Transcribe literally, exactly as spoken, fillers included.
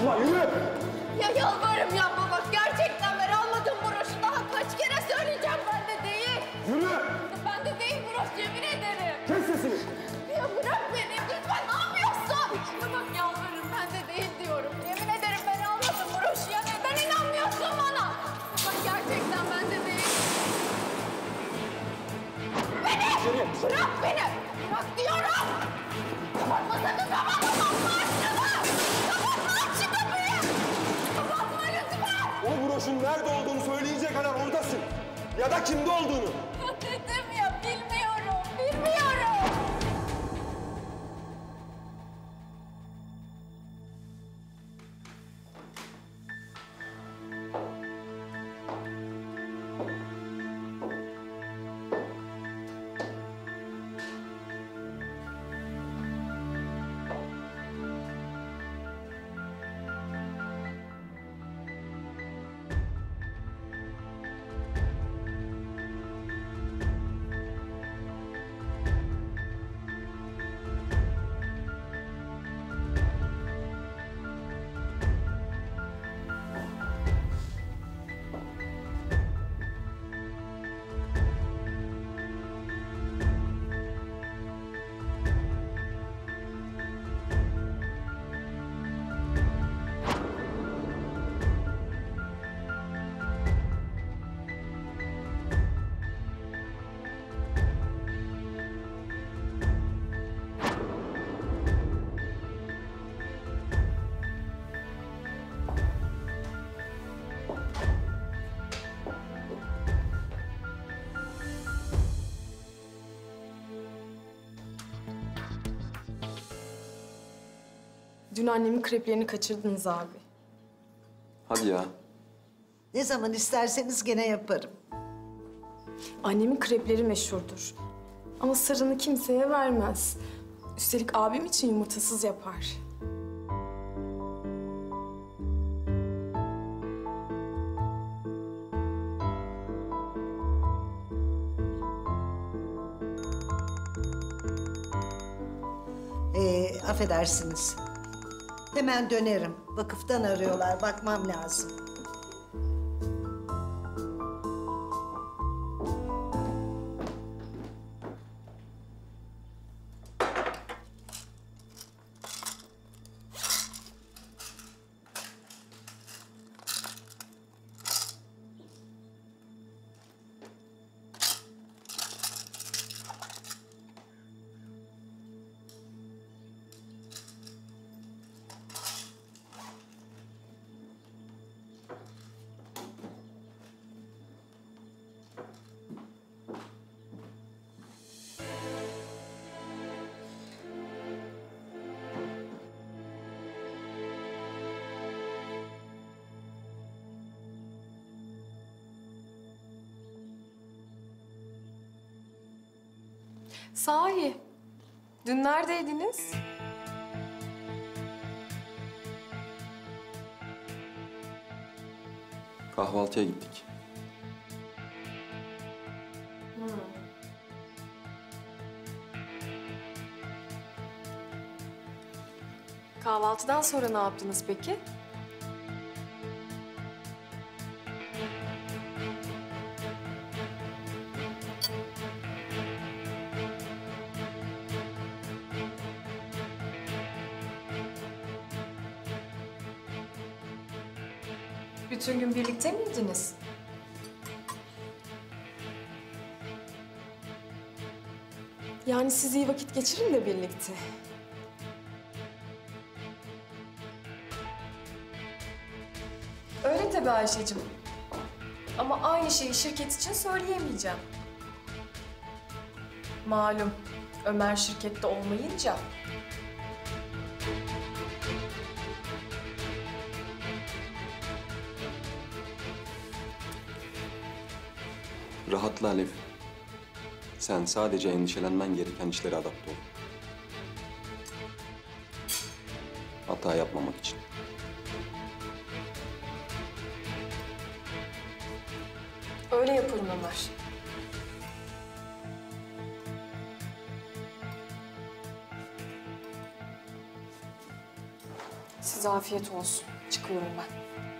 konuşma, yürü! Ya yalvarırım yapma bak, gerçekten ben almadım broşu. Daha kaç kere söyleyeceğim, ben de değil. Yürü! Ben de değil broş, yemin ederim. Kes sesini! Ya bırak beni, lütfen ne yapıyorsun? Ya bak yalvarırım, ben de değil diyorum. Yemin ederim ben almadım broşu ya. Neden inanmıyorsun bana? Bak gerçekten ben de değil. Beni! Yürü. Bırak beni! Bırak diyorum! Kapatma sakın, kapatma! Broşun nerede olduğunu söyleyecek kadar oradasın. Ya da kimde olduğunu. Ya dedim ya, bilmiyorum, bilmiyorum. Dün annemin kreplerini kaçırdınız abi. Hadi ya. Ne zaman isterseniz gene yaparım. Annemin krepleri meşhurdur. Ama sırrını kimseye vermez. Üstelik abim için yumurtasız yapar. Ee, affedersiniz. Hemen dönerim. Vakıftan arıyorlar. Bakmam lazım. Sahi, dün neredeydiniz? Kahvaltıya gittik. Hmm. Kahvaltıdan sonra ne yaptınız peki? Bütün gün birlikte miydiniz? Yani siz iyi vakit geçirin de birlikte. Öyle tabii Ayşe'cim. Ama aynı şeyi şirket için söyleyemeyeceğim. Malum Ömer şirkette olmayınca... Rahatla Alev. Sen sadece endişelenmen gereken işlere adapte ol. Hata yapmamak için. Öyle yaparım Ömer. Size afiyet olsun. Çıkıyorum ben.